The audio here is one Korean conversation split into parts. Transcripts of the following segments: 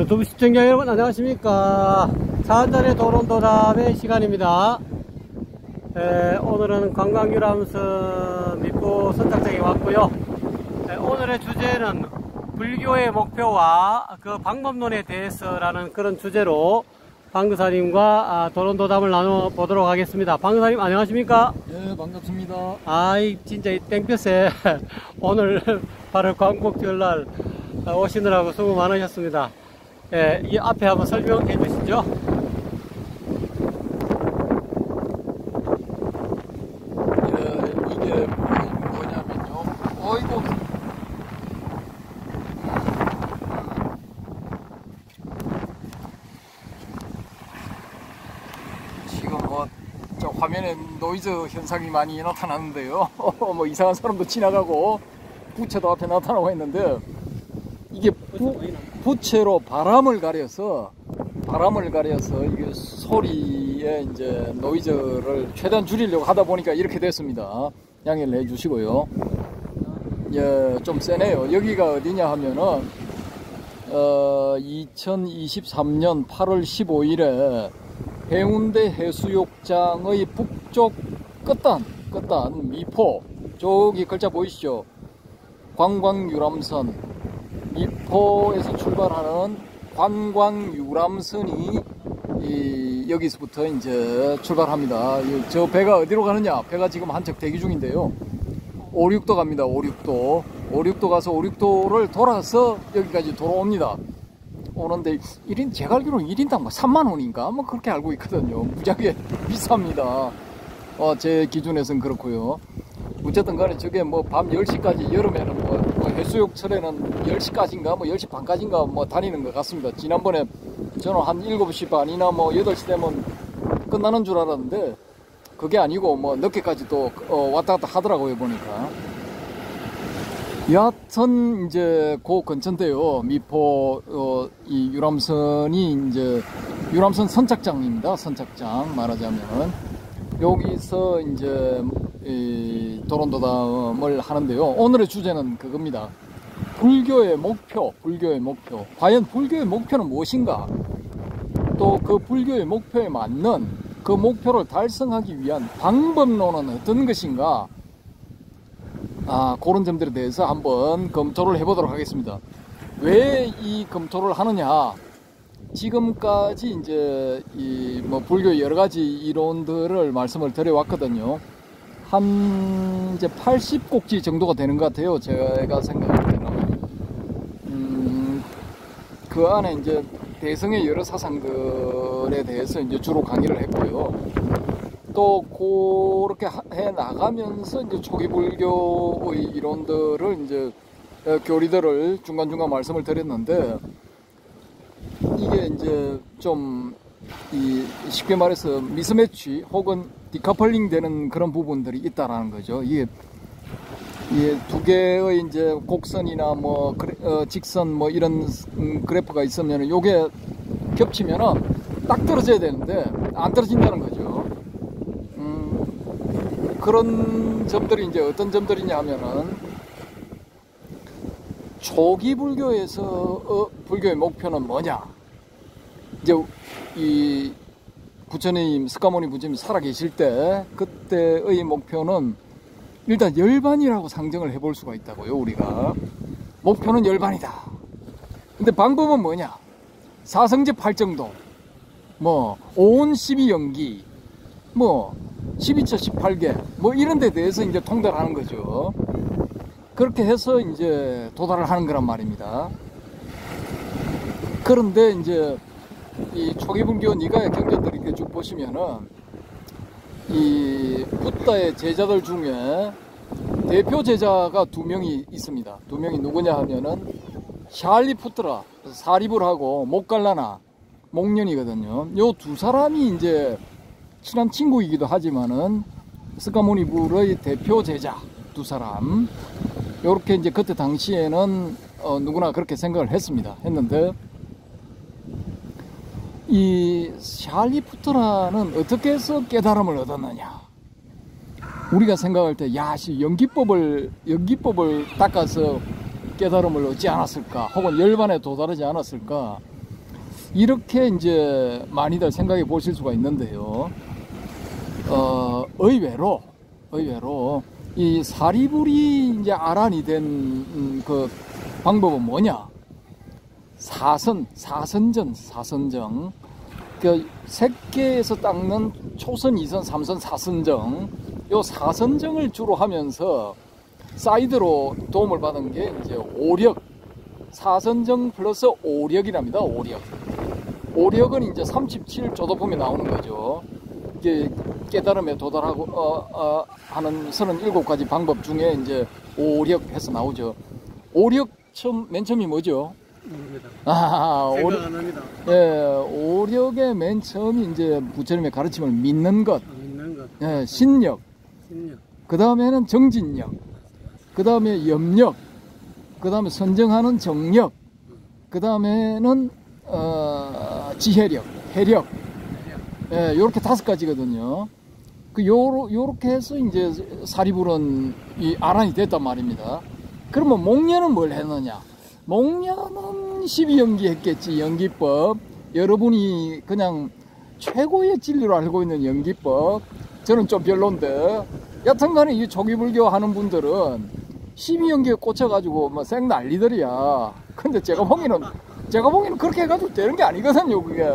유튜브 시청자 여러분 안녕하십니까. 사안전의 도론도람의 시간입니다. 오늘은 관광유람선 미포 선착장에 왔고요. 오늘의 주제는 불교의 목표와 그 방법론에 대해서라는 그런 주제로 방교사님과 도론도담을 나눠보도록 하겠습니다. 방교사님 안녕하십니까? 네, 반갑습니다. 아이 진짜 이 땡볕에 오늘 바로 광복절날 오시느라고 수고 많으셨습니다. 예, 이 앞에 한번 설명해 주시죠. 예, 이게 뭐냐면요. 어이구. 지금 저 화면에 노이즈 현상이 많이 나타나는데요. 뭐 이상한 사람도 지나가고 부채도 앞에 나타나고 했는데 이게 부채로 바람을 가려서 이게 소리에 이제 노이즈를 최대한 줄이려고 하다 보니까 이렇게 됐습니다. 양해를 해주시고요. 예, 좀 세네요. 여기가 어디냐 하면은 2023년 8월 15일에 해운대 해수욕장의 북쪽 끝단 미포 저기 글자 보이시죠? 관광유람선. 미포에서 출발하는 관광유람선이 여기서부터 이제 출발합니다. 저 배가 어디로 가느냐? 배가 지금 한척 대기 중인데요. 오륙도 갑니다. 오륙도 가서 오륙도를 돌아서 여기까지 돌아옵니다. 오는데 1인 제가 알기로는 1인당 3만원인가? 뭐 그렇게 알고 있거든요. 무지하게 비쌉니다. 제 기준에서는 그렇고요. 어쨌든 간에 저게 뭐 밤 10시까지 여름에는 뭐 해수욕철에는 10시까지인가 뭐 10시 반까지인가 뭐 다니는 것 같습니다. 지난번에 저는 한 7시 반이나 뭐 8시 되면 끝나는 줄 알았는데 그게 아니고 뭐 늦게까지 또 왔다 갔다 하더라고요. 보니까 여하튼 이제 그 근처인데요. 미포 이 유람선이 이제 유람선 선착장입니다. 선착장 말하자면은 여기서 이제 이 도론도담을 하는데요. 오늘의 주제는 그겁니다. 불교의 목표. 과연 불교의 목표는 무엇인가? 또 그 불교의 목표에 맞는 그 목표를 달성하기 위한 방법론은 어떤 것인가? 그런 점들에 대해서 한번 검토를 해보도록 하겠습니다. 왜 이 검토를 하느냐? 지금까지 이제 이 뭐 불교의 여러 가지 이론들을 말씀을 드려왔거든요. 한 이제 80곡지 정도가 되는 것 같아요. 제가 생각할 때는 그 안에 이제 대승의 여러 사상들에 대해서 이제 주로 강의를 했고요. 또 그렇게 해 나가면서 이제 초기 불교의 이론들을 이제 교리들을 중간중간 말씀을 드렸는데. 이게 이제 좀 쉽게 말해서 미스매치 혹은 디커플링 되는 그런 부분들이 있다라는 거죠. 이게 두 개의 이제 곡선이나 뭐 직선 뭐 이런 그래프가 있으면 요게 겹치면은 딱 떨어져야 되는데 안 떨어진다는 거죠. 그런 점들이 이제 어떤 점들이냐 하면은 초기 불교에서 불교의 목표는 뭐냐? 이제 이 부처님, 스가모니 부처님 살아계실 때 그때의 목표는 일단 열반이라고 상정을 해볼 수가 있다고요. 우리가 목표는 열반이다. 근데 방법은 뭐냐? 사성제 팔정도, 뭐 오온 12연기, 뭐 12처 18개, 뭐 이런 데 대해서 이제 통달하는 거죠. 그렇게 해서 이제 도달을 하는 거란 말입니다. 그런데 이제 이 초기 불교 니가야 경전들 이렇게 쭉 보시면은 이 붓다의 제자들 중에 대표 제자가 2명이 있습니다. 2명이 누구냐 하면은 샬리푸트라 사립을 하고 목갈라나 목련이거든요. 요 2사람이 이제 친한 친구이기도 하지만은 스가모니불의 대표 제자 2사람. 요렇게 이제 그때 당시에는 누구나 그렇게 생각을 했습니다. 했는데 이 샬리푸트라는 어떻게 해서 깨달음을 얻었느냐? 우리가 생각할 때 야시 연기법을 닦아서 깨달음을 얻지 않았을까? 혹은 열반에 도달하지 않았을까? 이렇게 이제 많이들 생각해 보실 수가 있는데요. 의외로 이 사리불이 이제 아란이 된 그 방법은 뭐냐? 사선정. 그 새끼에서 닦는 초선, 2선, 3선, 4선정. 요 4선정을 주로 하면서 사이드로 도움을 받은 게 이제 오력. 4선정 플러스 오력이랍니다. 오력은 이제 37조도품이 나오는 거죠. 이게 깨달음에 도달하고 하는 37가지 방법 중에 이제 오력 해서 나오죠. 오력 맨 처음이 뭐죠? 모릅니다. 생각 안 합니다. 예, 오력의 맨 처음이 이제 부처님의 가르침을 믿는 것. 예, 신력. 그 다음에는 정진력. 그 다음에 염력. 그 다음에 선정하는 정력. 그 다음에는 지혜력, 해력. 예, 요렇게 5가지거든요. 요렇게 해서 이제 사리불은 이 아란이 됐단 말입니다. 그러면 목련은 뭘 했느냐? 목련은 12연기 했겠지. 연기법, 여러분이 그냥 최고의 진리로 알고 있는 연기법, 저는 좀 별론데, 여튼간에 이 조기불교 하는 분들은 12연기에 꽂혀가지고 막 생 난리들이야. 근데 제가 보기에는 그렇게 해가지고 되는 게 아니거든요, 그게.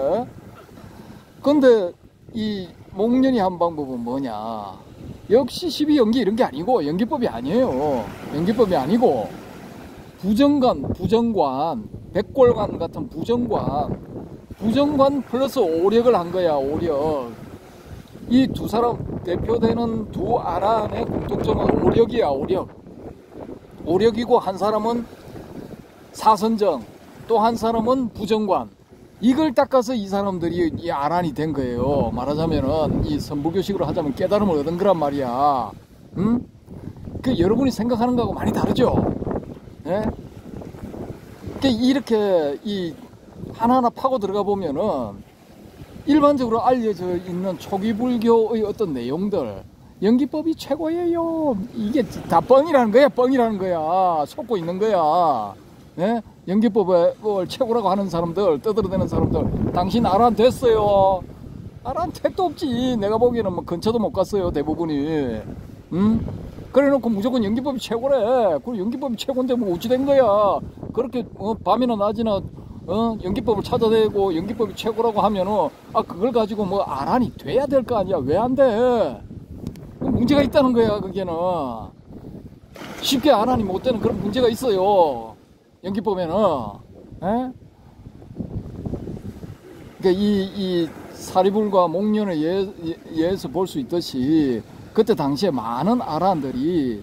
근데 이 목련이 한 방법은 뭐냐? 역시 12연기 이런 게 아니고, 연기법이 아니고 부정관, 백골관 같은 부정관 플러스 오력을 한 거야. 오력. 이 두 사람 대표되는 두 아란의 공통점은 오력이야. 오력이고, 한 사람은 사선정, 또 한 사람은 부정관. 이걸 닦아서 이 사람들이 이 아란이 된 거예요. 말하자면은 이 선불교식으로 하자면 깨달음을 얻은 거란 말이야. 응? 그 여러분이 생각하는 거하고 많이 다르죠. 예? 이렇게 이 하나하나 파고 들어가 보면은 일반적으로 알려져 있는 초기 불교의 어떤 내용들, 연기법이 최고예요. 이게 다 뻥이라는 거야. 속고 있는 거야. 예? 연기법을 최고라고 하는 사람들, 떠들어대는 사람들, 당신 아란 됐어요. 아란 택도 없지. 내가 보기에는 뭐 근처도 못 갔어요, 대부분이. 응? 그래놓고 무조건 연기법이 최고래. 그럼 연기법이 최고인데 뭐 어찌 된 거야? 그렇게 밤이나 낮이나 연기법을 찾아대고 연기법이 최고라고 하면은 그걸 가지고 뭐 아란이 돼야 될 거 아니야? 왜 안 돼? 문제가 있다는 거야. 그게는 쉽게 아란이 못 되는 그런 문제가 있어요, 연기법에는. 에? 그러니까 이 사리불과 목련을 예에서 볼 수 있듯이, 그때 당시에 많은 아란들이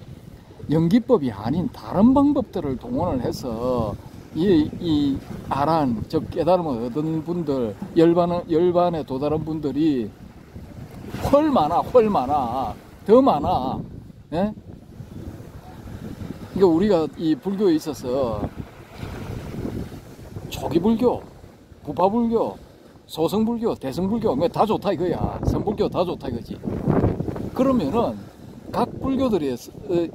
연기법이 아닌 다른 방법들을 동원을 해서 이 아란, 즉 깨달음을 얻은 분들, 열반에 도달한 분들이 더 많아. 예? 그러니까 우리가 이 불교에 있어서 초기 불교, 부파 불교, 소승 불교, 대승 불교 다 좋다 이거야. 선불교 다 좋다 이거지. 그러면은 각 불교들이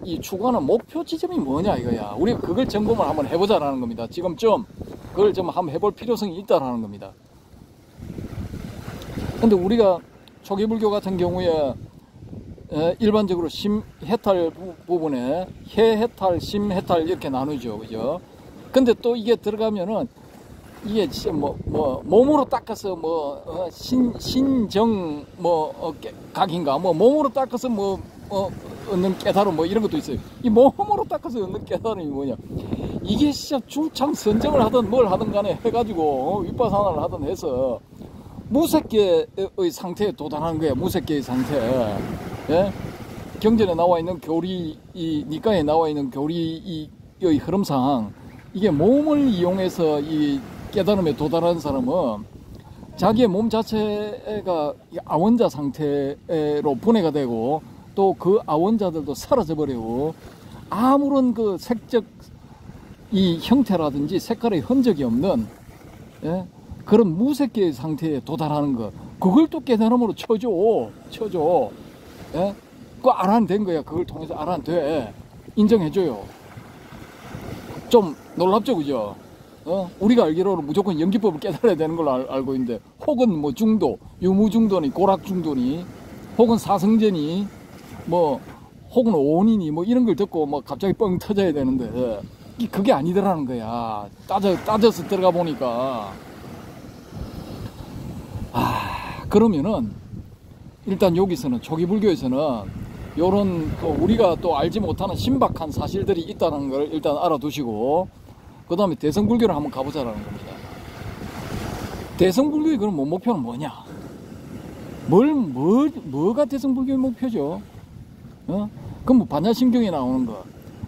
이 추구하는 목표 지점이 뭐냐 이거야. 우리가 그걸 점검을 한번 해보자라는 겁니다. 지금쯤 그걸 좀 한번 해볼 필요성이 있다라는 겁니다. 근데 우리가 초기 불교 같은 경우에 일반적으로 심해탈 부분에 해해탈, 심해탈 이렇게 나누죠, 그죠? 근데 또 이게 들어가면은 이게 진짜 몸으로 닦아서 신정 각인가 몸으로 닦아서 얻는 깨달음 이런 것도 있어요. 이 몸으로 닦아서 얻는 깨달음이 뭐냐? 이게 진짜 주창 선정을 하든 뭘 하든 간에 해가지고 윗바사나를 하든 해서 무색계의 상태에 도달한 거야. 무색계의 상태. 예? 경전에 나와 있는 교리, 이 니까에 나와 있는 교리의 흐름상 이게 몸을 이용해서 이 깨달음에 도달한 사람은 자기의 몸 자체가 아원자 상태로 분해가 되고, 또 그 아원자들도 사라져버리고, 아무런 그 색적 이 형태라든지 색깔의 흔적이 없는, 예? 그런 무색계의 상태에 도달하는 것, 그걸 또 깨달음으로 쳐줘. 예? 그 아란 된 거야. 그걸 통해서 아란 돼. 인정해줘요. 좀 놀랍죠, 그죠? 우리가 알기로는 무조건 연기법을 깨달아야 되는 걸로 알고 있는데, 혹은 뭐 중도, 유무중도니, 고락중도니, 혹은 사성제니, 뭐, 혹은 오온이니, 뭐 이런 걸 듣고 막 갑자기 뻥 터져야 되는데, 그게 아니더라는 거야. 따져서 들어가 보니까. 그러면은, 일단 여기서는, 초기불교에서는, 요런, 또 우리가 또 알지 못하는 신박한 사실들이 있다는 걸 일단 알아두시고, 그 다음에 대성불교를 한번 가보자라는 겁니다. 대성불교의 그럼 목표는 뭐냐? 뭐가 대성불교의 목표죠? 그럼 뭐 반야심경에 나오는 거.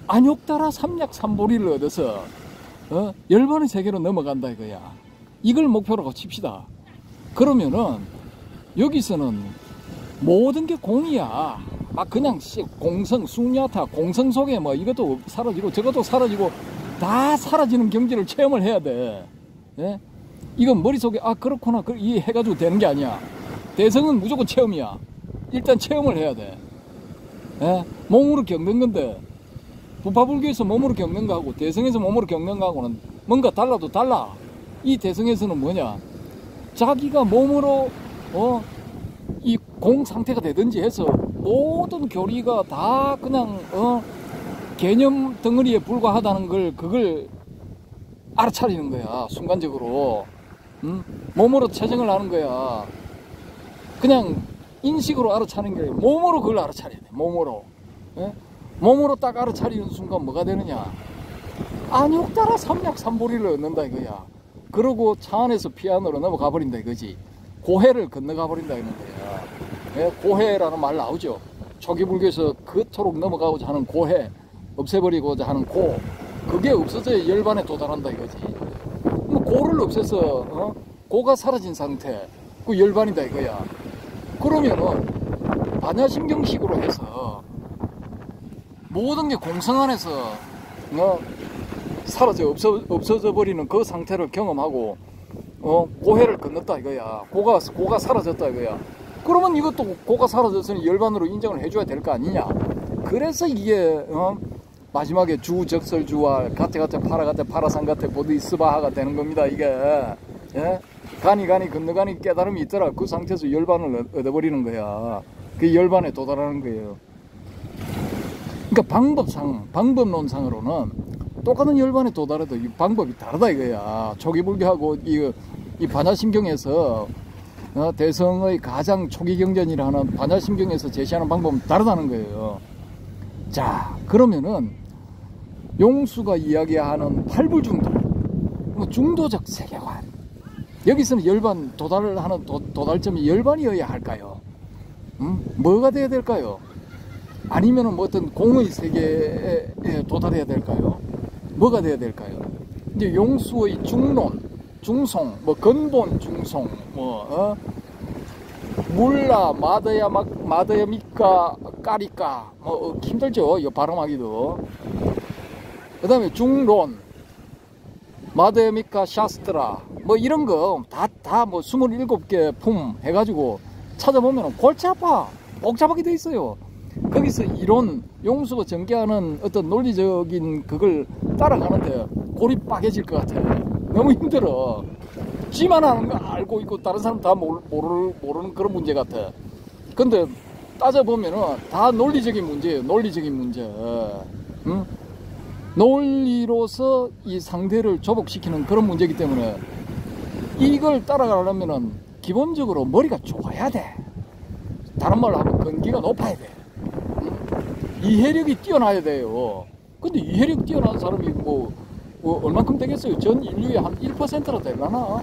안욕따라 삼약삼보리를 얻어서, 열반의 세계로 넘어간다 이거야. 이걸 목표로 칩시다. 그러면은, 여기서는 모든 게 공이야. 막 그냥 공성, 숭야타, 공성 속에 뭐 이것도 사라지고 저것도 사라지고 다 사라지는 경지를 체험을 해야 돼. 예? 이건 머릿속에 아 그렇구나 이 해가지고 되는 게 아니야. 대성은 무조건 체험이야. 일단 체험을 해야 돼. 예? 몸으로 겪는 건데, 부파불교에서 몸으로 겪는 거하고 대성에서 몸으로 겪는 거하고는 뭔가 달라도 달라. 이 대성에서는 뭐냐, 자기가 몸으로 이 공 상태가 되든지 해서 모든 교리가 다 그냥 개념 덩어리에 불과하다는 걸, 그걸 알아차리는 거야, 순간적으로. 몸으로 체증을 하는 거야. 그냥 인식으로 알아차리는 거야. 몸으로 그걸 알아차려야 돼, 몸으로. 예? 몸으로 딱 알아차리는 순간 뭐가 되느냐? 안욕따라 삼약삼보리를 얻는다 이거야. 그러고 차 안에서 피아노로 넘어가 버린다 이거지. 고해를 건너가 버린다 이런 거야. 예? 고해라는 말 나오죠. 초기 불교에서 그토록 넘어가고자 하는 고해, 없애버리고자 하는 고, 그게 없어져야 열반에 도달한다 이거지. 뭐 고를 없애서 고가 사라진 상태, 그 열반이다 이거야. 그러면은 반야심경식으로 해서 모든 게 공성 안에서 사라져 없어져 버리는 그 상태를 경험하고 고해를 건넜다 이거야. 고가 사라졌다 이거야. 그러면 이것도 고가 사라졌으니 열반으로 인정을 해줘야 될 거 아니냐. 그래서 이게 마지막에 주적설주와 가테가테 파라가테 파라상가테 보디스바하가 되는 겁니다 이게. 예? 가니 건너가니 깨달음이 있더라. 그 상태에서 열반을 얻어버리는 거야. 그 열반에 도달하는 거예요. 그러니까 방법론상으로는 똑같은 열반에 도달해도 이 방법이 다르다 이거야. 초기불교하고 이 반야심경에서 대성의 가장 초기경전이라는 반야심경에서 제시하는 방법은 다르다는 거예요. 자, 그러면은 용수가 이야기하는 팔불중도, 중도적 세계관, 여기서는 열반 도달하는 도달점이 열반이어야 할까요? 뭐가 돼야 될까요? 아니면은 뭐 어떤 공의 세계에 도달해야 될까요? 뭐가 돼야 될까요? 이제 용수의 중론, 중송, 뭐 근본 중송, 뭐 물라 마더야 미까 까리까, 뭐 힘들죠 이거 발음하기도. 그 다음에 중론 마더야 미까 샤스트라 뭐 이런 거 다 뭐 27개 품 해가지고 찾아보면 골치 아파, 복잡하게 돼 있어요. 거기서 이론, 용수가 전개하는 어떤 논리적인 그걸 따라가는데 골이 빠개질 것 같아. 너무 힘들어. 지만 아는 거 알고 있고 다른 사람 다 모르는 그런 문제 같아. 근데 따져보면은 다 논리적인 문제예요. 논리적인 문제. 응? 논리로서 이 상대를 조복시키는 그런 문제이기 때문에 이걸 따라가려면은 기본적으로 머리가 좋아야 돼. 다른 말로 하면 근기가 높아야 돼. 응? 이해력이 뛰어나야 돼요. 근데 이해력 뛰어난 사람이 뭐 얼만큼 되겠어요? 전 인류의 한 1%라 되려나?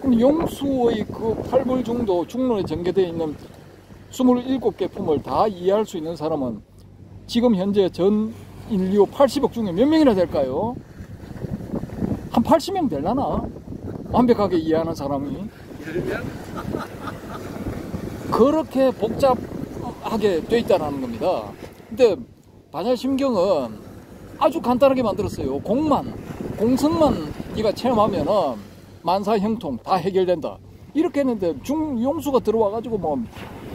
그럼 용수의 그 팔불중도 중론에 전개되어 있는 27개 품을 다 이해할 수 있는 사람은 지금 현재 전 인류 80억 중에 몇 명이나 될까요? 한 80명 되려나? 완벽하게 이해하는 사람이? 그렇게 복잡하게 돼 있다는 겁니다. 근데 반야심경은 아주 간단하게 만들었어요. 공성만 네가 체험하면은 만사형통 다 해결된다 이렇게 했는데, 용수가 들어와가지고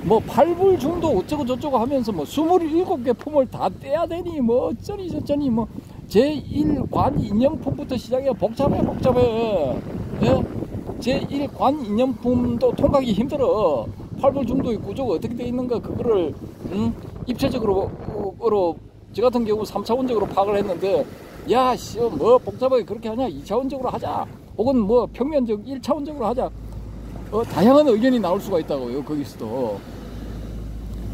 뭐 팔불중도 어쩌고 저쩌고 하면서 뭐 27개 품을 다 떼야 되니 뭐 어쩌니 저쩌니 뭐 제1관 인형품부터 시작해 복잡해. 예? 제1관 인형품도 통과하기 힘들어. 팔불중도 있고 저거 어떻게 돼 있는가 그거를 입체적으로 저 같은 경우 3차원적으로 파악을 했는데 야 씨 뭐 복잡하게 그렇게 하냐 2차원적으로 하자 혹은 뭐 평면적 1차원적으로 하자 다양한 의견이 나올 수가 있다고요 거기서도.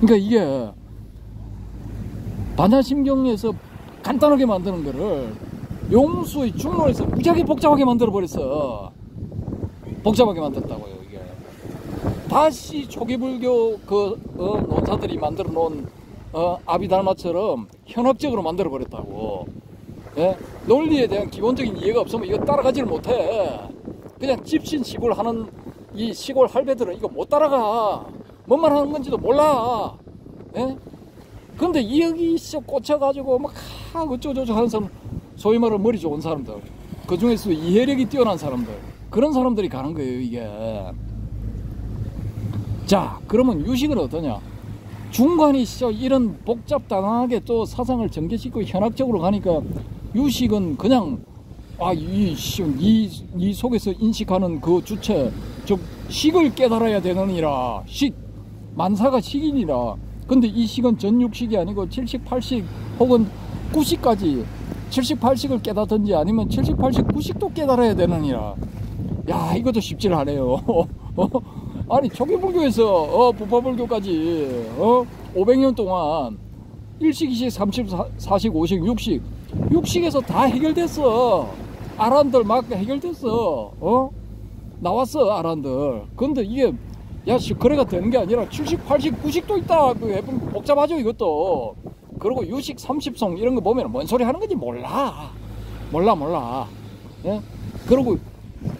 그러니까 이게 반야심경에서 간단하게 만드는 거를 용수의 중론에서 무지하게 복잡하게 만들어 버렸어. 복잡하게 만들었다고요. 이게 다시 초기불교 그 노자들이 만들어 놓은 아비달마처럼 현학적으로 만들어 버렸다고. 예? 논리에 대한 기본적인 이해가 없으면 이거 따라가지를 못해. 그냥 집신시골 하는 이 시골 할배들은 이거 못 따라가. 뭔 말 하는 건지도 몰라. 예? 근데 여기서 꽂혀가지고 막 어쩌고저쩌고 하는 사람, 소위 말하는 머리 좋은 사람들, 그 중에서 이해력이 뛰어난 사람들, 그런 사람들이 가는 거예요 이게. 자 그러면 유식은 어떠냐. 중간이 이런 복잡당하게 또 사상을 전개시키고 현학적으로 가니까 유식은 그냥 이 속에서 인식하는 그 주체, 즉 식을 깨달아야 되느니라. 식, 만사가 식이니라. 근데 이 식은 전육식이 아니고 70, 80 혹은 90까지 70, 80을 깨닫든지 아니면 70, 80, 90도 깨달아야 되느니라. 야 이것도 쉽질 않아요. 아니 초기불교에서 부파불교까지 500년 동안 1식, 2식, 3식, 4식, 5식, 6식 6식에서 다 해결됐어. 아란들 막 해결됐어. 나왔어 아란들. 근데 이게 야, 거래가 되는 게 아니라 70, 80, 90도 있다. 복잡하죠, 이것도. 그리고 유식, 30성 이런 거 보면 뭔 소리 하는 건지 몰라. 몰라. 예? 그리고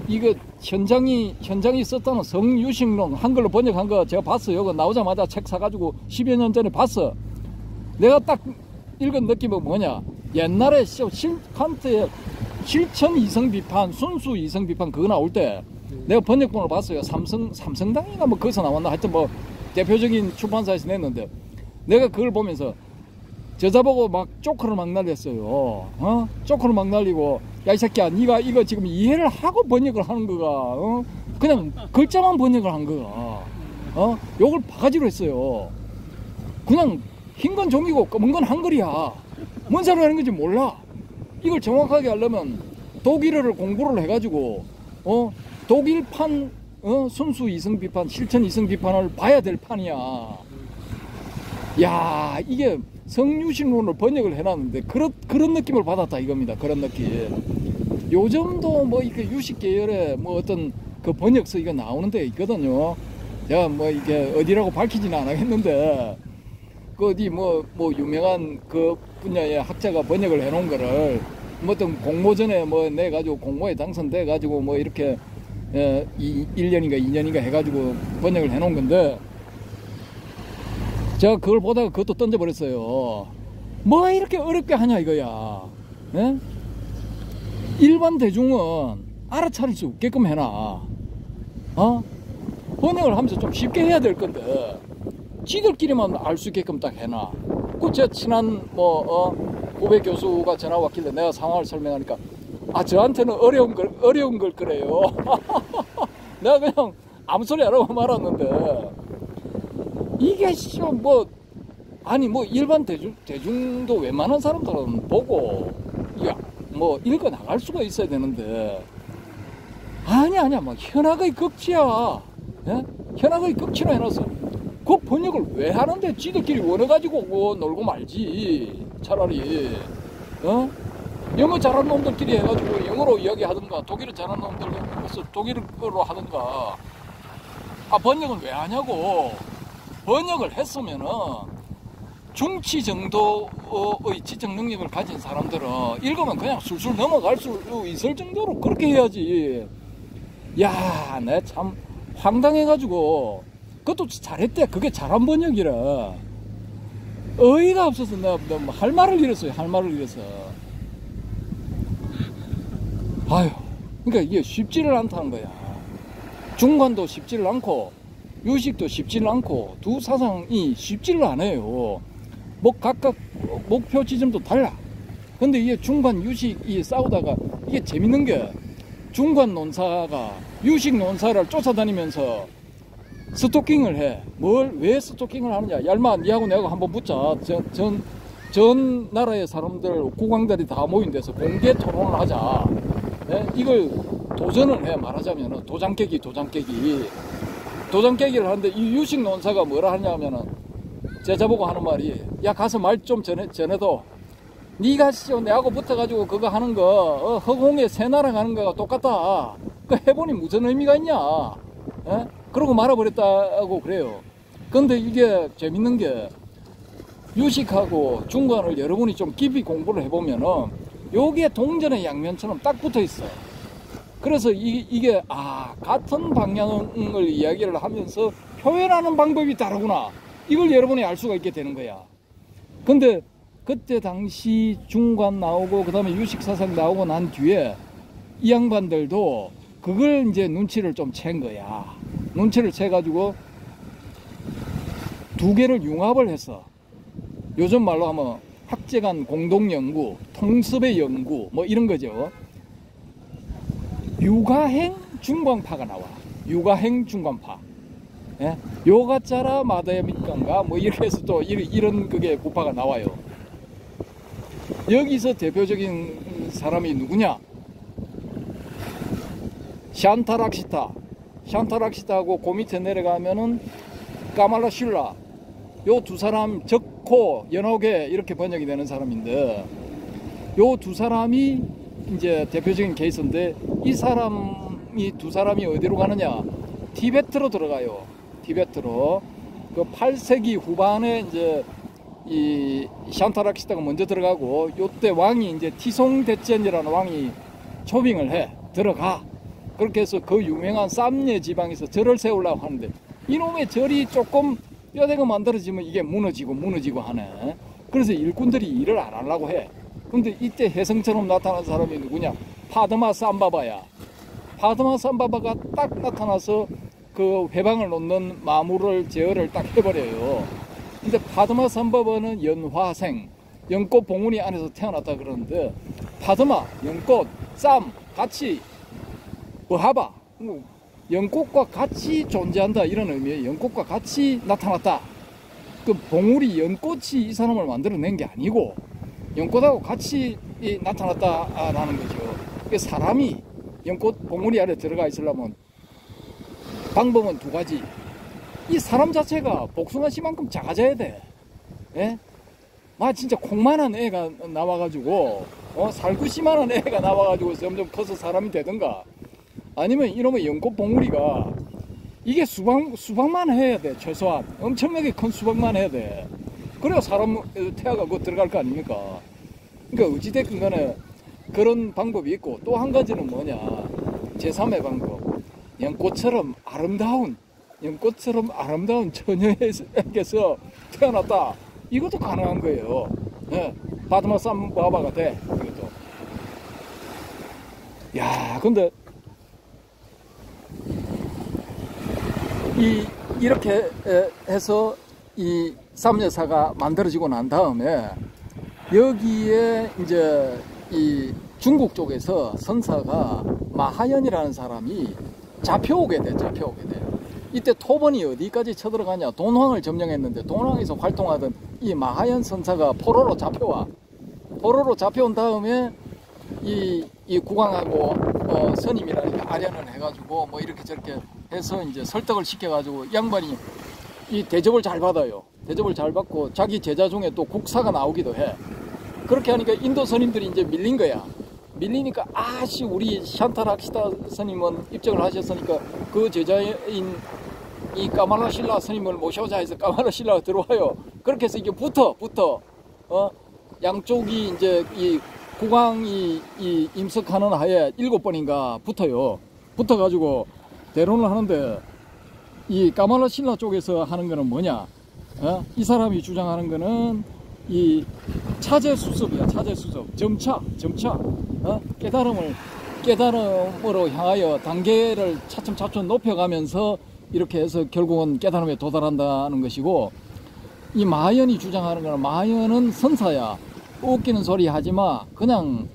이거 현장이 썼다는 성유식론 한글로 번역한 거 제가 봤어요. 이거 나오자마자 책 사가지고 10여 년 전에 봤어. 내가 딱 읽은 느낌은 뭐냐. 옛날에 칸트의 실천 이성 비판, 순수 이성 비판 그거 나올 때 내가 번역본을 봤어요. 삼성당인가 뭐 거기서 나왔나 하여튼 뭐 대표적인 출판사에서 냈는데 내가 그걸 보면서 저자보고 막 쪼크를 막 날렸어요. 쪼크를 막 날리고 야 이 새끼야 니가 이거 지금 이해를 하고 번역을 하는 거가 그냥 글자만 번역을 한 거가 요걸 바가지로 했어요. 그냥 흰 건 종이고 검은 건 한글이야. 뭔 소리 하는 건지 몰라. 이걸 정확하게 하려면 독일어를 공부를 해가지고 독일판 순수 이성 비판, 실천 이성 비판을 봐야 될 판이야. 야 이게 성유식론을 번역을 해놨는데 그런 느낌을 받았다 이겁니다. 그런 느낌. 요즘도 뭐 이렇게 유식 계열의 뭐 어떤 그 번역서 이거 나오는 데 있거든요. 제가 뭐 이게 어디라고 밝히지는 않겠는데 그 어디 뭐 유명한 그 분야의 학자가 번역을 해놓은 거를. 뭐 어떤 공모전에 뭐 내가지고 공모에 당선돼가지고 뭐 이렇게 1년인가 2년인가 해가지고 번역을 해놓은 건데 제가 그걸 보다가 그것도 던져버렸어요. 뭐 이렇게 어렵게 하냐 이거야. 예? 일반 대중은 알아차릴 수 없게끔 해놔. 번역을 하면서 좀 쉽게 해야 될 건데 지들끼리만 알 수 있게끔 딱 해놔. 그 제 친한 후배 교수가 전화 왔길래 내가 상황을 설명하니까 아 저한테는 어려운 걸 그래요. 내가 그냥 아무 소리 안 하고 말았는데 이게 일반 대중도 웬만한 사람들은 보고 읽어 나갈 수가 있어야 되는데 아니야 막 현학의 극치야. 예? 현학의 극치로 해놨어. 그 번역을 왜 하는데 지들끼리 원해가지고 놀고 말지. 차라리 영어 잘하는 놈들끼리 해가지고 영어로 이야기하든가 독일어 잘하는 놈들끼리 독일어로 하든가. 아 번역을 왜 하냐고. 번역을 했으면은 중치 정도의 지적 능력을 가진 사람들은 읽으면 그냥 술술 넘어갈 수 있을 정도로 그렇게 해야지. 야 내 참 황당해가지고 그것도 잘했대. 그게 잘한 번역이라. 어이가 없어서 내가 할 말을 잃었어요. 아유, 그러니까 이게 쉽지를 않다는 거야. 중간도 쉽지를 않고 유식도 쉽지를 않고 두 사상이 쉽지를 않아요. 각각 목표 지점도 달라. 근데 이게 중간 유식이 싸우다가 이게 재밌는 게 중간 논사가 유식 논사를 쫓아다니면서 스토킹을 해. 뭘, 왜 스토킹을 하느냐. 얄마, 니하고 내가 한번 붙자. 전 나라의 사람들, 국왕들이 다 모인 데서 공개 토론을 하자. 네? 이걸 도전을 해, 말하자면은. 도장깨기를 하는데 이 유식 논사가 뭐라 하냐면은 제자보고 하는 말이, 야, 가서 말 좀 전해도 니가 내하고 붙어가지고 그거 하는 거, 허공에 새나랑 하는 거가 똑같다. 그 해보니 무슨 의미가 있냐. 예? 그러고 말아버렸다고 그래요. 근데 이게 재밌는 게 유식하고 중간을 여러분이 좀 깊이 공부를 해보면은 요게 동전의 양면처럼 딱 붙어 있어. 그래서 이게 같은 방향을 이야기를 하면서 표현하는 방법이 다르구나. 이걸 여러분이 알 수가 있게 되는 거야. 근데 그때 당시 중간 나오고 그 다음에 유식 사상 나오고 난 뒤에 이 양반들도 그걸 이제 눈치를 좀 챈 거야. 눈치를 채가지고 두 개를 융합을 해서 요즘 말로 하면 학제간 공동연구, 통섭의 연구 뭐 이런 거죠. 육아행 중간파가 나와. 육아행 중간파. 예? 요가짜라 마다야 밑간가 뭐 이렇게 해서 또 이런 그게 구파가 나와요. 여기서 대표적인 사람이 누구냐? 샨타락시타. 샨타락시타하고 그 밑에 내려가면은 까말라슐라, 요 두 사람 적코 연옥에 이렇게 번역이 되는 사람인데, 요 두 사람이 이제 대표적인 케이스인데, 이 두 사람이 어디로 가느냐? 티베트로 들어가요. 티베트로. 그 8세기 후반에 이제 이 샨타락시타가 먼저 들어가고, 요때 왕이 이제 티송대첸이라는 왕이 초빙을 해. 들어가. 그렇게 해서 그 유명한 쌈예 지방에서 절을 세우려고 하는데 이놈의 절이 조금 뼈대가 만들어지면 이게 무너지고 하네. 그래서 일꾼들이 일을 안 하려고 해. 근데 이때 혜성처럼 나타난 사람이 누구냐? 파드마 삼바바야. 파드마 삼바바가 딱 나타나서 그 회방을 놓는 마무를 제어를 딱 해버려요. 근데 파드마 삼바바는 연화생, 연꽃 봉우리 안에서 태어났다 그러는데, 파드마, 연꽃, 쌈, 같이 어하바, 연꽃과 같이 존재한다, 이런 의미에 연꽃과 같이 나타났다. 그 봉우리 연꽃이 이 사람을 만들어낸 게 아니고 연꽃하고 같이 나타났다라는 거죠. 사람이 연꽃 봉우리 아래 들어가 있으려면 방법은 두 가지. 이 사람 자체가 복숭아 씨만큼 작아져야 돼. 예? 진짜 콩만한 애가 나와가지고, 살구씨만한 애가 나와가지고 점점 커서 사람이 되든가, 아니면 이놈의 연꽃 봉우리가 이게 수박만 해야 돼. 최소한 엄청나게 큰 수박만 해야 돼. 그래야 사람 태아가 들어갈 거 아닙니까. 그러니까 어찌됐건 간에 그런 방법이 있고, 또 한 가지는 뭐냐, 제3의 방법. 연꽃처럼 아름다운 처녀에게서 태어났다, 이것도 가능한 거예요. 네. 바드마 삼바바가 돼. 이것도. 야, 근데 이렇게 해서 이 삼여사가 만들어지고 난 다음에 여기에 이제 이 중국 쪽에서 선사가 마하연이라는 사람이 잡혀오게 돼. 이때 토번이 어디까지 쳐들어가냐? 돈황을 점령했는데 돈황에서 활동하던 이 마하연 선사가 포로로 잡혀와. 포로로 잡혀온 다음에 이 국왕하고 선임이라니까 아련을 해가지고 뭐 이렇게 저렇게 해서 이제 설득을 시켜가지고 양반이 이 대접을 잘 받아요. 대접을 잘 받고 자기 제자 중에 또 국사가 나오기도 해. 그렇게 하니까 인도 선임들이 이제 밀린 거야. 밀리니까 우리 샨타락시타 선임은 입적을 하셨으니까 그 제자인 이 까말라슐라 선임을 모셔오자 해서 까말라슐라가 들어와요. 그렇게 해서 이게 붙어. 양쪽이 이제 이 국왕이 이 임석하는 하에 7번인가 붙어요. 붙어가지고 대론을 하는데, 이 까말라슐라 쪽에서 하는 거는 뭐냐? 이 사람이 주장하는 거는 이 차제수습이야. 차제수습. 점차 깨달음으로 향하여 단계를 차츰 높여가면서 이렇게 해서 결국은 깨달음에 도달한다는 것이고, 이 마하연이 주장하는 거는, 마하연은 선사야. 웃기는 소리 하지마. 그냥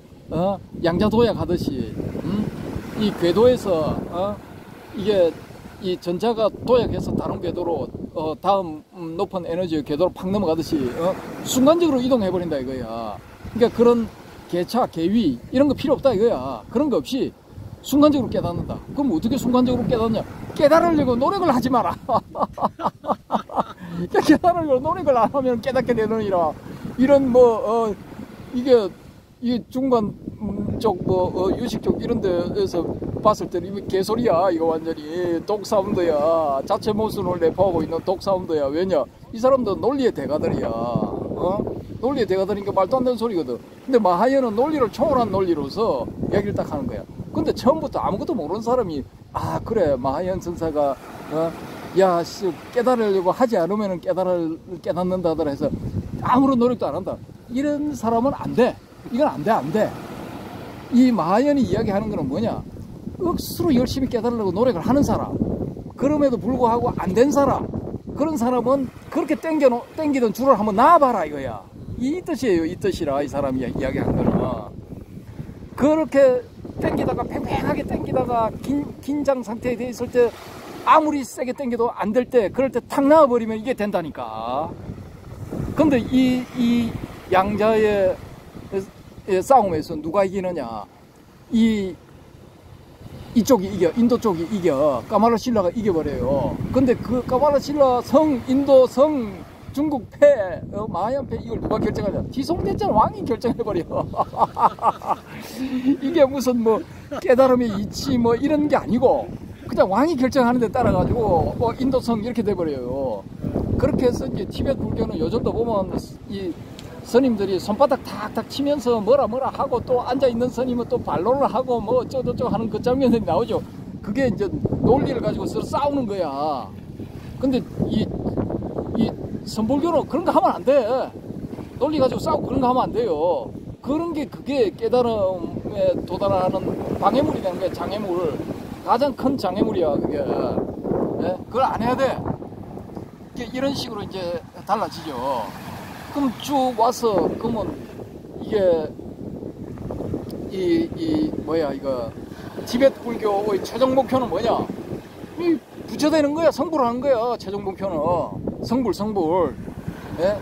양자도약 하듯이 이 궤도에서 이게 이 전차가 도약해서 다른 궤도로 다음 높은 에너지의 궤도로 팍 넘어가듯이 순간적으로 이동해버린다 이거야. 그러니까 그런 개차, 개위 이런 거 필요 없다 이거야. 그런 거 없이 순간적으로 깨닫는다. 그럼 어떻게 순간적으로 깨닫냐? 깨달으려고 노력을 하지 마라. 깨달으려고 노력을 안 하면 깨닫게 되느니라. 이런 뭐 이게 이 중간 쪽 뭐 유식 쪽 이런 데에서 봤을 때는 이거 개소리야. 이거 완전히 독사운드야. 자체 모순을 내포하고 있는 독사운드야. 왜냐? 이 사람도 논리의 대가들이야. 논리의 대가들이니까 말도 안 되는 소리거든. 근데 마하이어는 논리를 초월한 논리로서 얘기를 딱 하는 거야. 근데 처음부터 아무것도 모르는 사람이 아 그래 마하이언 선사가 야 깨달으려고 하지 않으면 깨닫는다더라 해서 아무런 노력도 안 한다. 이런 사람은 안 돼. 이건 안 돼, 안 돼. 이 마하이언이 이야기하는 거는 뭐냐? 억수로 열심히 깨달으려고 노력을 하는 사람. 그럼에도 불구하고 안 된 사람. 그런 사람은 그렇게 땡기던 줄을 한번 놔봐라 이거야. 이 뜻이에요. 이 뜻이라 이 사람이 이야기한 거는. 그렇게 땡기다가 팽팽하게 땡기다가 긴장 상태에 돼 있을 때 아무리 세게 땡겨도 안 될 때 그럴 때 탁 나와버리면 이게 된다니까. 근데 이 양자의 싸움에서 누가 이기느냐? 이쪽이 이겨. 인도 쪽이 이겨. 까마르실라가 이겨버려요. 근데 그 까마르실라 성, 인도 성, 중국 패, 마하이언 패 이걸 누가 결정하냐? 디송대전 왕이 결정해버려. 이게 무슨 뭐 깨달음의 이치 뭐 이런 게 아니고 그냥 왕이 결정하는 데 따라가지고 뭐 인도성 이렇게 돼버려요. 그렇게 해서 이제 티벳 불교는 요즘도 보면 이 스님들이 손바닥 탁탁 치면서 뭐라 하고 또 앉아있는 스님은 또 반론을 하고 뭐 어쩌고저쩌고 하는 그 장면들이 나오죠. 그게 이제 논리를 가지고 서로 싸우는 거야. 근데 이 선불교는 그런 거 하면 안 돼. 논리 가지고 싸우고 그런 거 하면 안 돼요. 그런 게 그게 깨달음에 도달하는 방해물이 되는 거야. 장애물. 가장 큰 장애물이야 그게. 네? 그걸 안 해야 돼. 이런 식으로 이제 달라지죠. 그럼 쭉 와서 그러면 이게 뭐야 이거 티벳 불교의 최종 목표는 뭐냐? 이 부처되는 거야. 성불을 하는 거야. 최종 목표는 성불. 예?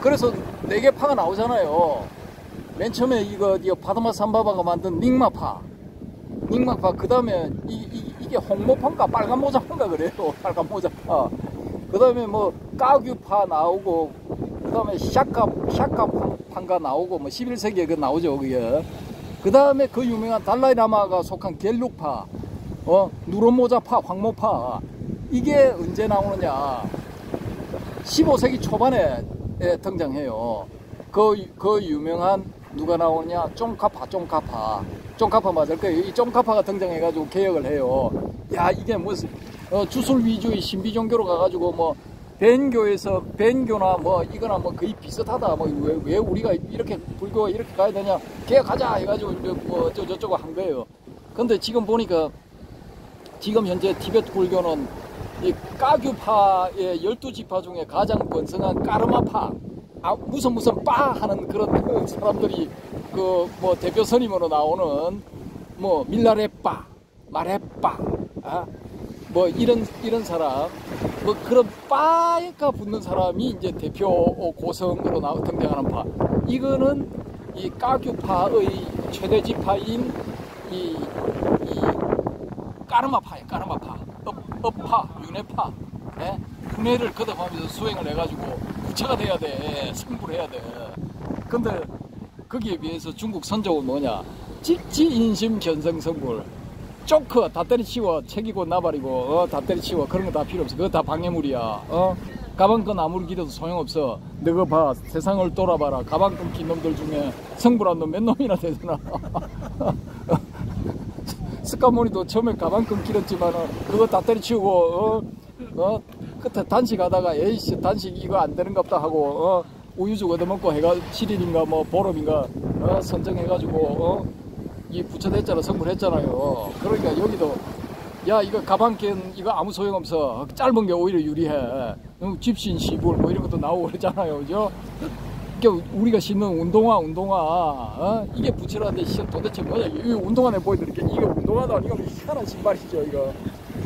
그래서 네 개 파가 나오잖아요. 맨 처음에 이거 바다마 삼바바가 만든 닉마파. 그 다음에 이게 홍모파인가 빨간 모자인가 그래요. 빨간 모자파. 그 다음에 뭐 까규파 나오고 그 다음에 샤카판가 나오고 뭐 11세기에 그 나오죠 그게. 그 다음에 그 유명한 달라이라마가 속한 갤룩파, 누런모자파, 황모파. 이게 언제 나오느냐? 15세기 초반에 등장해요. 그 유명한 누가 나오냐? 쫑카파 맞을 거예요. 이 쫑카파가 등장해가지고 개혁을 해요. 야 이게 무슨 주술 위주의 신비 종교로 가가지고 뭐 벤교에서 벤교나 뭐 이거나 뭐 거의 비슷하다. 뭐 왜 우리가 이렇게 불교가 이렇게 가야 되냐? 개혁하자 해가지고 뭐 저쩌고 한 거예요. 근데 지금 보니까 지금 현재 티베트 불교는 이 까규파의 12지파 중에 가장 번성한 까르마파. 무슨 빠 하는 그런 사람들이 그 뭐 대표 선임으로 나오는 뭐 밀라레빠, 마레빠, 뭐 이런 사람, 뭐 그런 빠에가 붙는 사람이 이제 대표 고성으로 등장하는 파. 이거는 이 까규파의 최대 지파인 이 까르마파예요. 까르마파, 업파, 윤회파, 분해를 거듭하면서 수행을 해가지고 부처가 돼야 돼. 성불해야 돼. 근데 거기에 비해서 중국 선조는 뭐냐? 직지인심 견성성불. 쪼크 다 때려치워. 책이고 나발이고 다 때려치워. 그런 거 다 필요 없어. 그거 다 방해물이야. 가방끈 아무리 길어도 소용없어. 너거 봐. 세상을 돌아봐라. 가방끈 낀 놈들 중에 성불한 놈 몇 놈이나 되잖아. 스카모니도 처음에 가방끈 길었지만 그거 다 때려치우고 끝에 단식하다가 에이씨 단식 이거 안 되는 것 같다 하고 우유죽 얻어먹고 해가 7일인가 뭐 보름인가 선정해가지고 이 부처됐잖아. 성불했잖아요. 그러니까 여기도 야 이거 가방끈 이거 아무 소용없어. 짧은 게 오히려 유리해. 집신 시불 뭐 이런 것도 나오고 그러잖아요. 그죠? 이게 우리가 신는 운동화 어? 이게 부츠라는데 도대체 뭐냐. 이 운동화를 보여드릴게. 이거 운동화도 아니고 희한한 신발이죠 이거.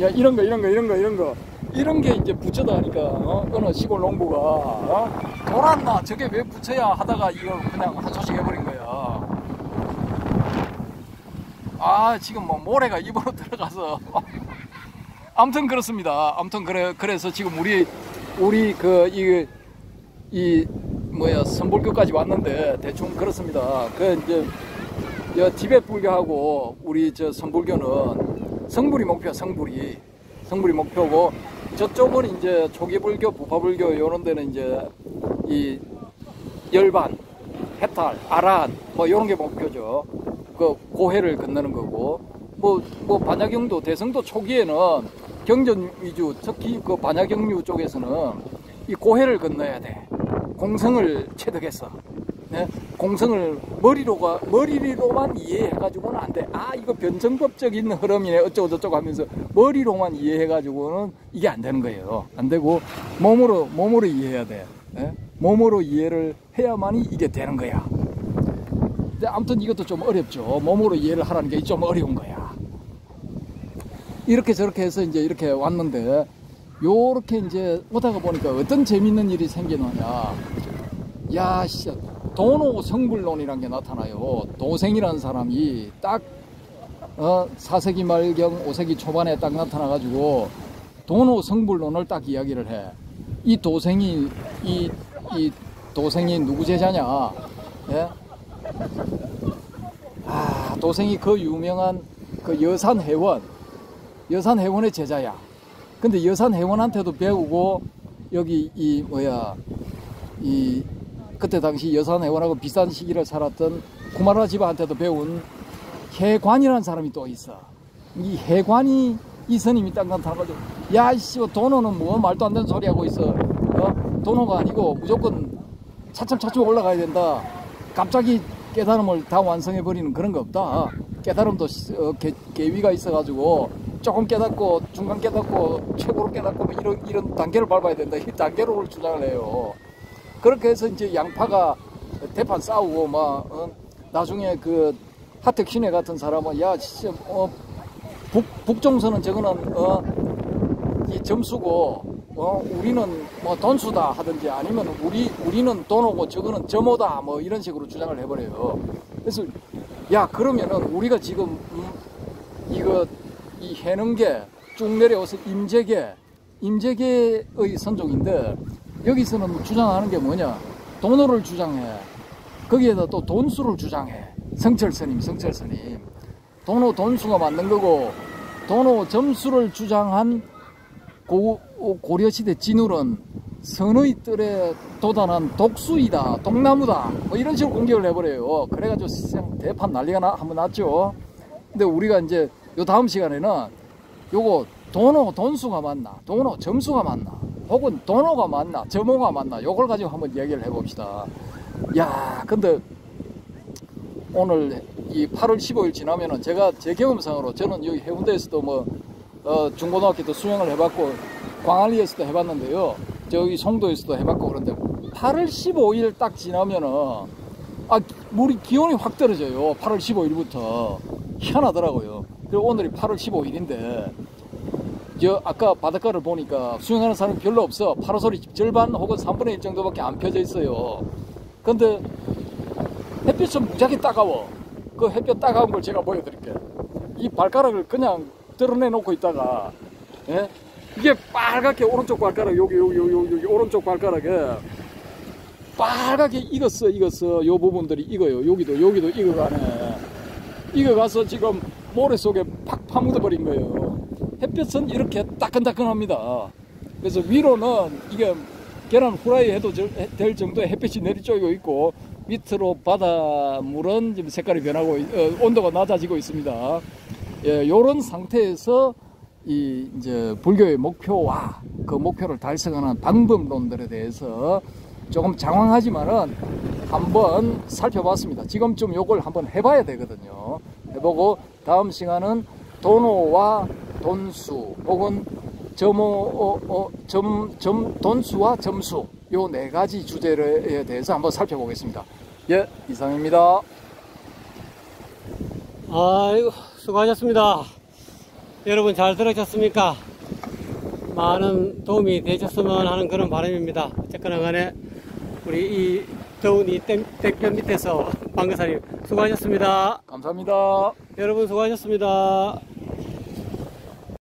야 이런 거 이런 게 이제 부츠다 하니까 어느 시골 농부가 돌았나 저게 왜 부츠야 하다가 이거 그냥 한 소식 해버린 거야. 아 지금 뭐 모래가 입으로 들어가서 아무튼 그렇습니다. 아무튼 그래서 지금 우리 이 뭐야 선불교까지 왔는데 대충 그렇습니다. 그 이제 티벳 불교하고 우리 저 선불교는 성불이 목표야. 성불이 목표고 저쪽은 이제 초기 불교, 부파 불교 이런 데는 이제 이 열반, 해탈, 아라한 뭐 이런 게 목표죠. 그 고해를 건너는 거고 뭐 반야경도 대성도 초기에는 경전 위주, 특히 그 반야경류 쪽에서는 이 고해를 건너야 돼. 공성을 체득했어. 네? 공성을 머리로만 이해해가지고는 안 돼. 아 이거 변증법적인 흐름이네 어쩌고저쩌고 하면서 머리로만 이해해가지고는 이게 안 되는 거예요. 안 되고 몸으로 이해해야 돼. 네? 몸으로 이해를 해야만이 이게 되는 거야. 근데 아무튼 이것도 좀 어렵죠. 몸으로 이해를 하라는 게 좀 어려운 거야. 이렇게 저렇게 해서 이제 이렇게 왔는데 요렇게 이제 오다가 보니까 어떤 재밌는 일이 생기느냐. 야, 진짜 도노성불론이란 게 나타나요. 도생이라는 사람이 딱 4세기 말경 5세기 초반에 딱 나타나가지고 도노성불론을 딱 이야기를 해. 이 도생이 이 도생이 누구 제자냐? 예? 아, 도생이 그 유명한 그 여산해원의 제자야. 근데 여산해원한테도 배우고 여기 그때 당시 여산해원하고 비싼 시기를 살았던 구마라 지바한테도 배운 해관이라는 사람이 또 있어. 이 해관이 이 스님이 딱 나타나가지고 야 이씨 도노는 뭐 말도 안 되는 소리 하고 있어. 도노가 아니고 무조건 차츰 올라가야 된다. 갑자기 깨달음을 다 완성해버리는 그런 거 없다. 깨달음도 계위가 있어가지고 조금 깨닫고 중간 깨닫고 최고로 깨닫고 뭐 이런 단계를 밟아야 된다. 이 단계로 주장을 해요. 그렇게 해서 이제 양파가 대판 싸우고 막 나중에 그 하택신혜 같은 사람은 야 진짜 북종서는 저거는 이 점수고 우리는 뭐 돈수다 하든지 아니면 우리는 돈오고 저거는 점오다 뭐 이런 식으로 주장을 해버려요. 그래서 야 그러면은 우리가 지금 이 해능계 쭉 내려와서 임재계의 선종인데 여기서는 주장하는 게 뭐냐. 돈오를 주장해. 거기에다 또 돈수를 주장해. 성철스님 돈오 돈수가 맞는 거고 돈오 점수를 주장한 고려시대 진울은 선의 뜰에 도단한 독수이다 독나무다 뭐 이런 식으로 공격을 해버려요. 그래가지고 대판 난리가 한번 났죠. 근데 우리가 이제 요 다음 시간에는 요거 도노 돈수가 맞나 도노 점수가 맞나 혹은 도노가 맞나 점호가 맞나 요걸 가지고 한번 얘기를 해봅시다. 야 근데 오늘 이 8월 15일 지나면은 제가 제 경험상으로 저는 여기 해운대에서도 뭐 중고등학교 때 수영을 해봤고 광안리에서도 해봤는데요. 저기 송도에서도 해봤고 그런데 8월 15일 딱 지나면은 아 물이 기온이 확 떨어져요. 8월 15일부터 희한하더라고요. 그리고 오늘이 8월 15일인데 저 아까 바닷가를 보니까 수영하는 사람이 별로 없어. 파라솔이 절반 혹은 3분의 1 정도밖에 안 펴져 있어요. 근데 햇빛은 무지하게 따가워. 그 햇볕 따가운 걸 제가 보여드릴게요. 이 발가락을 그냥 드러내놓고 있다가 예? 이게 빨갛게 오른쪽 발가락 여기 오른쪽 발가락에 빨갛게 익었어. 요 부분들이 익어요. 여기도 익어가네. 익어가서 지금 모래 속에 팍 파묻어 버린 거예요. 햇볕은 이렇게 따끈따끈합니다. 그래서 위로는 이게 계란 후라이 해도 될 정도의 햇빛이 내리쬐고 있고 밑으로 바닷물은 지금 색깔이 변하고 온도가 낮아지고 있습니다. 예, 요런 상태에서 이제 불교의 목표와 그 목표를 달성하는 방법론들에 대해서 조금 장황하지만은 한번 살펴봤습니다. 지금쯤 요걸 한번 해봐야 되거든요. 해보고 다음 시간은 돈오와 돈수 혹은 돈수와 점수, 요 네 가지 주제에 대해서 한번 살펴보겠습니다. 예, 이상입니다. 아이고, 수고하셨습니다. 여러분 잘 들으셨습니까? 많은 도움이 되셨으면 하는 그런 바람입니다. 어쨌거나 간에 우리 이 더운 이 땡볕 밑에서 방근사님 수고하셨습니다. 감사합니다. 여러분 수고하셨습니다.